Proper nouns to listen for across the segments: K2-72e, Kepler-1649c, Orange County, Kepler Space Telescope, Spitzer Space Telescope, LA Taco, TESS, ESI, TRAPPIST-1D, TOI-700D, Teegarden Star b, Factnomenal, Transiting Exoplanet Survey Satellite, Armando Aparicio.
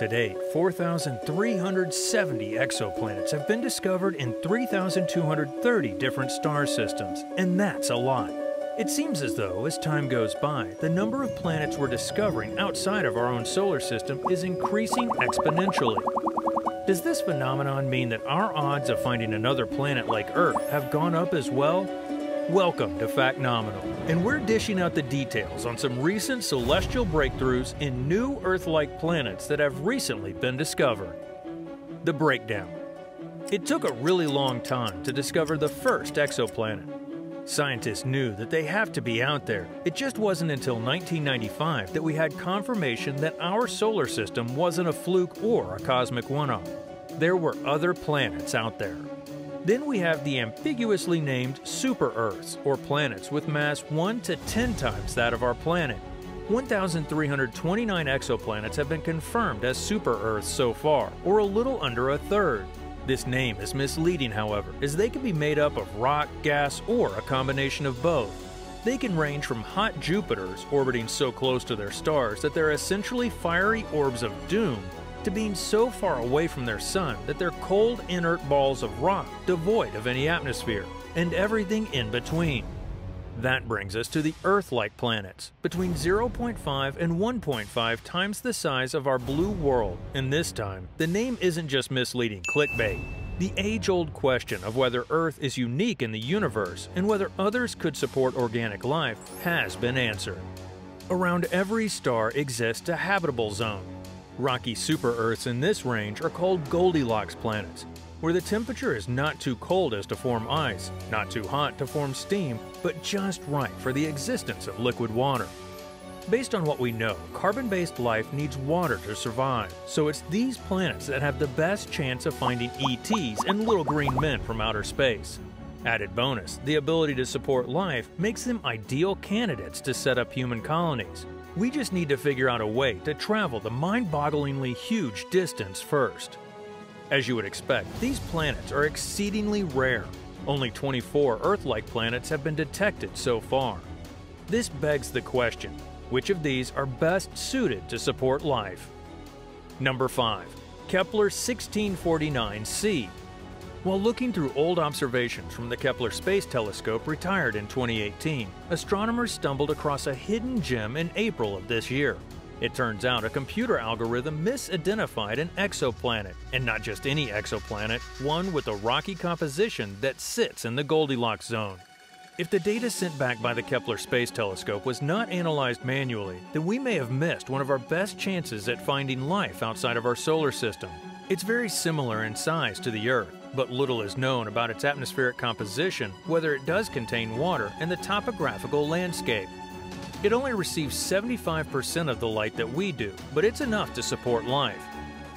To date, 4,370 exoplanets have been discovered in 3,230 different star systems, and that's a lot. It seems as though, as time goes by, the number of planets we're discovering outside of our own solar system is increasing exponentially. Does this phenomenon mean that our odds of finding another planet like Earth have gone up as well? Welcome to Factnomenal, and we're dishing out the details on some recent celestial breakthroughs in new Earth-like planets that have recently been discovered. The breakdown. It took a really long time to discover the first exoplanet. Scientists knew that they have to be out there. It just wasn't until 1995 that we had confirmation that our solar system wasn't a fluke or a cosmic one-off. There were other planets out there. Then we have the ambiguously named super-Earths, or planets with mass 1 to 10 times that of our planet. 1,329 exoplanets have been confirmed as super-Earths so far, or a little under a third. This name is misleading, however, as they can be made up of rock, gas, or a combination of both. They can range from hot Jupiters, orbiting so close to their stars that they're essentially fiery orbs of doom, to being so far away from their sun that they're cold, inert balls of rock devoid of any atmosphere, and everything in between. That brings us to the Earth-like planets, between 0.5 and 1.5 times the size of our blue world, and this time, the name isn't just misleading clickbait. The age-old question of whether Earth is unique in the universe and whether others could support organic life has been answered. Around every star exists a habitable zone. Rocky super-Earths in this range are called Goldilocks planets, where the temperature is not too cold as to form ice, not too hot to form steam, but just right for the existence of liquid water. Based on what we know, carbon-based life needs water to survive, so it's these planets that have the best chance of finding ETs and little green men from outer space. Added bonus, the ability to support life makes them ideal candidates to set up human colonies. We just need to figure out a way to travel the mind-bogglingly huge distance first. As you would expect, these planets are exceedingly rare. Only 24 Earth-like planets have been detected so far. This begs the question, which of these are best suited to support life? Number 5. Kepler-1649c. While looking through old observations from the Kepler Space Telescope retired in 2018, astronomers stumbled across a hidden gem in April of this year. It turns out a computer algorithm misidentified an exoplanet, and not just any exoplanet, one with a rocky composition that sits in the Goldilocks zone. If the data sent back by the Kepler Space Telescope was not analyzed manually, then we may have missed one of our best chances at finding life outside of our solar system. It's very similar in size to the Earth, but little is known about its atmospheric composition, whether it does contain water, and the topographical landscape. It only receives 75% of the light that we do, but it's enough to support life.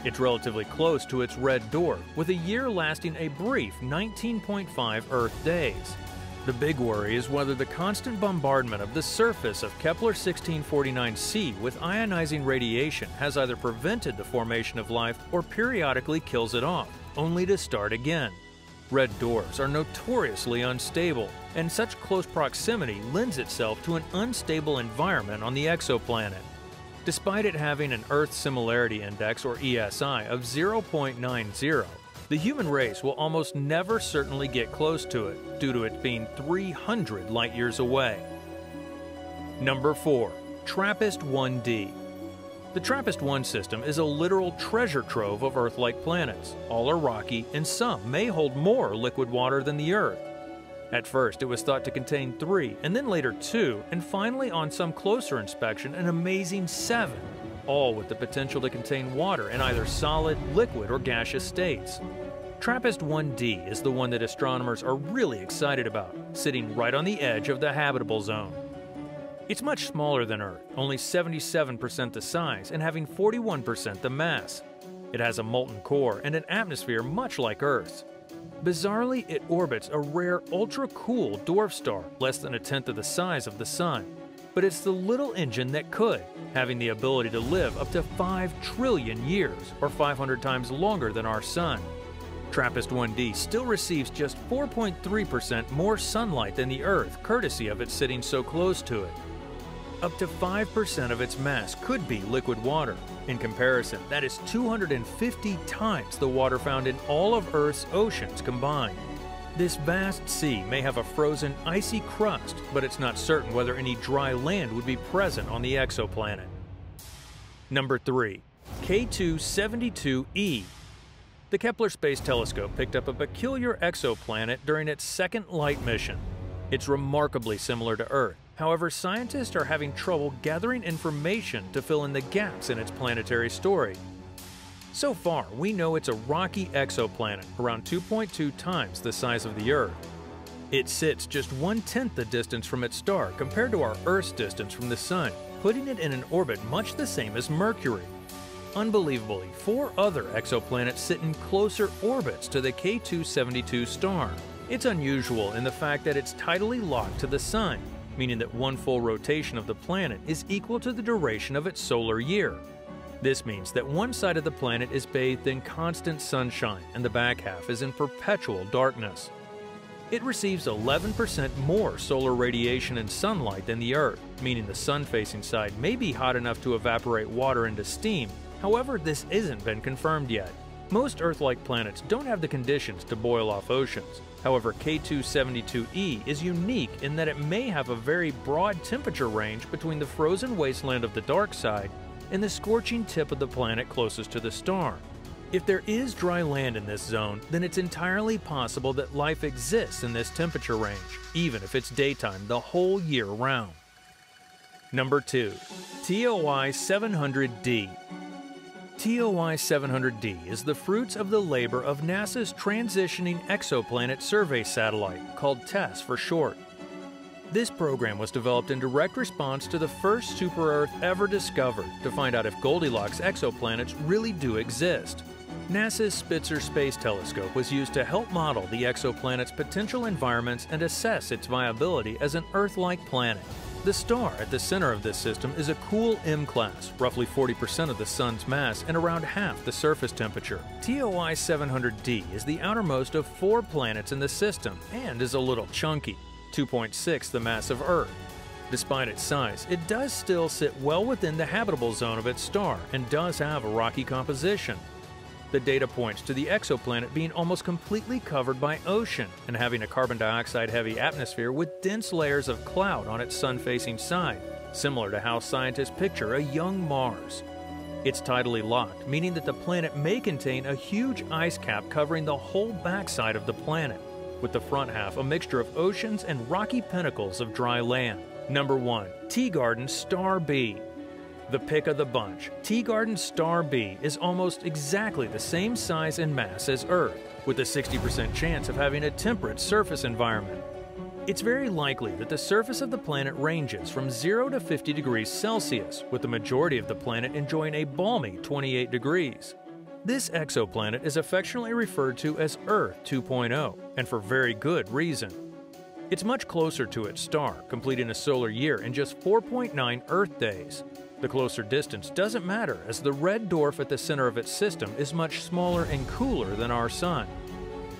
It's relatively close to its red dwarf, with a year lasting a brief 19.5 Earth days. The big worry is whether the constant bombardment of the surface of Kepler-1649c with ionizing radiation has either prevented the formation of life or periodically kills it off, only to start again. Red dwarfs are notoriously unstable, and such close proximity lends itself to an unstable environment on the exoplanet. Despite it having an Earth Similarity Index, or ESI, of 0.90, the human race will almost never certainly get close to it, due to it being 300 light-years away. Number 4. TRAPPIST-1D. The TRAPPIST-1 system is a literal treasure trove of Earth-like planets. All are rocky, and some may hold more liquid water than the Earth. At first, it was thought to contain 3, and then later 2, and finally, on some closer inspection, an amazing 7, all with the potential to contain water in either solid, liquid, or gaseous states. TRAPPIST-1D is the one that astronomers are really excited about, sitting right on the edge of the habitable zone. It's much smaller than Earth, only 77% the size and having 41% the mass. It has a molten core and an atmosphere much like Earth's. Bizarrely, it orbits a rare ultra-cool dwarf star, less than a tenth of the size of the Sun. But it's the little engine that could, having the ability to live up to 5 trillion years, or 500 times longer than our Sun. TRAPPIST-1D still receives just 4.3% more sunlight than the Earth, courtesy of it sitting so close to it. Up to 5% of its mass could be liquid water. In comparison, that is 250 times the water found in all of Earth's oceans combined. This vast sea may have a frozen, icy crust, but it's not certain whether any dry land would be present on the exoplanet. Number 3. K2-72e. The Kepler Space Telescope picked up a peculiar exoplanet during its second light mission. It's remarkably similar to Earth. However, scientists are having trouble gathering information to fill in the gaps in its planetary story. So far, we know it's a rocky exoplanet around 2.2 times the size of the Earth. It sits just 1/10 the distance from its star compared to our Earth's distance from the Sun, putting it in an orbit much the same as Mercury. Unbelievably, 4 other exoplanets sit in closer orbits to the K2-72 star. It's unusual in the fact that it's tidally locked to the Sun, meaning that one full rotation of the planet is equal to the duration of its solar year. This means that one side of the planet is bathed in constant sunshine and the back half is in perpetual darkness. It receives 11% more solar radiation and sunlight than the Earth, meaning the sun-facing side may be hot enough to evaporate water into steam. However, this isn't been confirmed yet. Most Earth-like planets don't have the conditions to boil off oceans. However, K2-72e is unique in that it may have a very broad temperature range between the frozen wasteland of the dark side and the scorching tip of the planet closest to the star. If there is dry land in this zone, then it's entirely possible that life exists in this temperature range, even if it's daytime the whole year round. Number 2. TOI-700D. TOI-700D is the fruits of the labor of NASA's Transiting Exoplanet Survey Satellite, called TESS for short. This program was developed in direct response to the first super-Earth ever discovered to find out if Goldilocks exoplanets really do exist. NASA's Spitzer Space Telescope was used to help model the exoplanet's potential environments and assess its viability as an Earth-like planet. The star at the center of this system is a cool M-class, roughly 40% of the Sun's mass and around half the surface temperature. TOI-700D is the outermost of 4 planets in the system and is a little chunky, 2.6 the mass of Earth. Despite its size, it does still sit well within the habitable zone of its star and does have a rocky composition. The data points to the exoplanet being almost completely covered by ocean and having a carbon dioxide-heavy atmosphere with dense layers of cloud on its sun-facing side, similar to how scientists picture a young Mars. It's tidally locked, meaning that the planet may contain a huge ice cap covering the whole backside of the planet, with the front half a mixture of oceans and rocky pinnacles of dry land. Number 1. Teegarden Star b. The pick of the bunch, Teegarden Star b is almost exactly the same size and mass as Earth, with a 60% chance of having a temperate surface environment. It's very likely that the surface of the planet ranges from 0 to 50 degrees Celsius, with the majority of the planet enjoying a balmy 28 degrees. This exoplanet is affectionately referred to as Earth 2.0, and for very good reason. It's much closer to its star, completing a solar year in just 4.9 Earth days. The closer distance doesn't matter, as the red dwarf at the center of its system is much smaller and cooler than our Sun.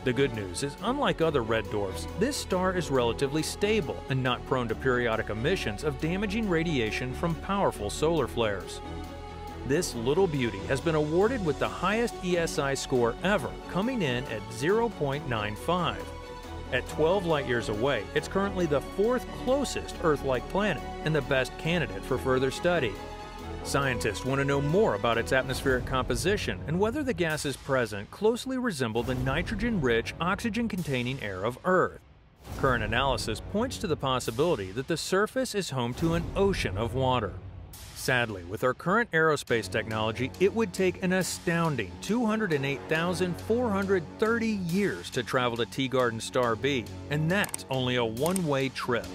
The good news is, unlike other red dwarfs, this star is relatively stable and not prone to periodic emissions of damaging radiation from powerful solar flares. This little beauty has been awarded with the highest ESI score ever, coming in at 0.95. At 12 light-years away, it's currently the 4th closest Earth-like planet and the best candidate for further study. Scientists want to know more about its atmospheric composition and whether the gases present closely resemble the nitrogen-rich, oxygen-containing air of Earth. Current analysis points to the possibility that the surface is home to an ocean of water. Sadly, with our current aerospace technology, it would take an astounding 208,430 years to travel to Teegarden Star b, and that's only a one-way trip.